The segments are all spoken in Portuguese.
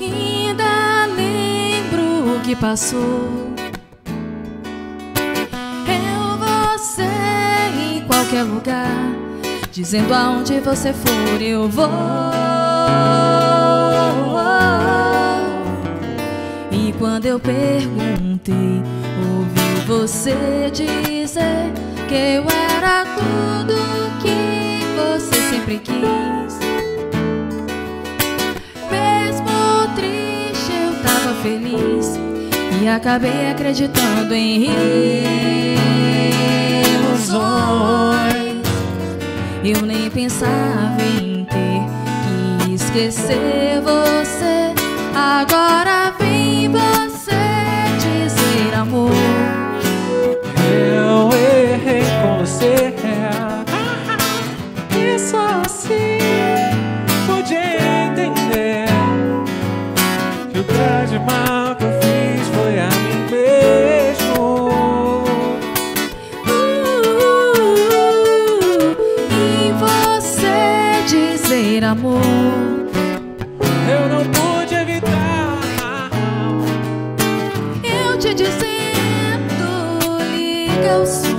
Ainda lembro o que passou, eu, você, em qualquer lugar, dizendo aonde você for eu vou. E quando eu perguntei, ouvi você dizer que eu era tudo que você sempre quis. Mesmo triste eu tava feliz e acabei acreditando em ilusões. Eu nem pensava em ter que esquecer você. Agora vem você dizer amor, eu errei com você. E só assim pude entender que o grande mal que eu fiz foi a mim mesmo. E você dizer amor, eu não pude evitar. Eu te dizendo, liga o som.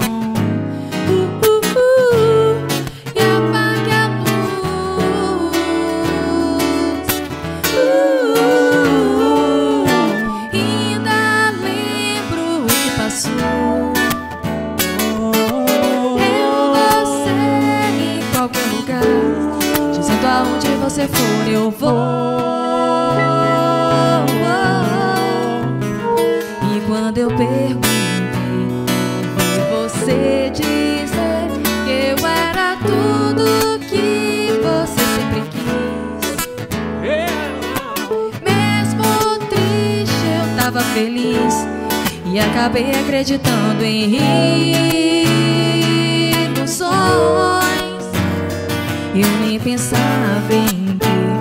Aonde você for eu vou. E quando eu perguntei, você dizer que eu era tudo que você sempre quis. Mesmo triste eu tava feliz e acabei acreditando em rir no sol. Eu nem pensava em ter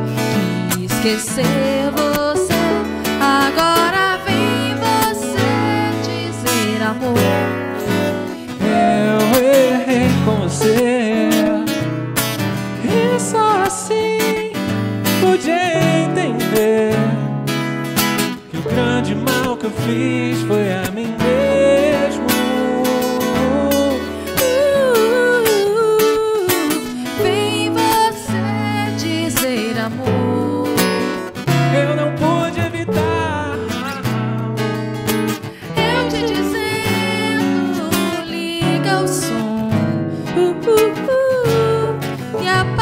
que esquecer você. Agora vem você dizer amor, eu errei com você. E só assim pude entender que o grande mal que eu fiz foi a mim mesmo. Amor, eu não pude evitar. Eu te dizendo, liga o som e apaga.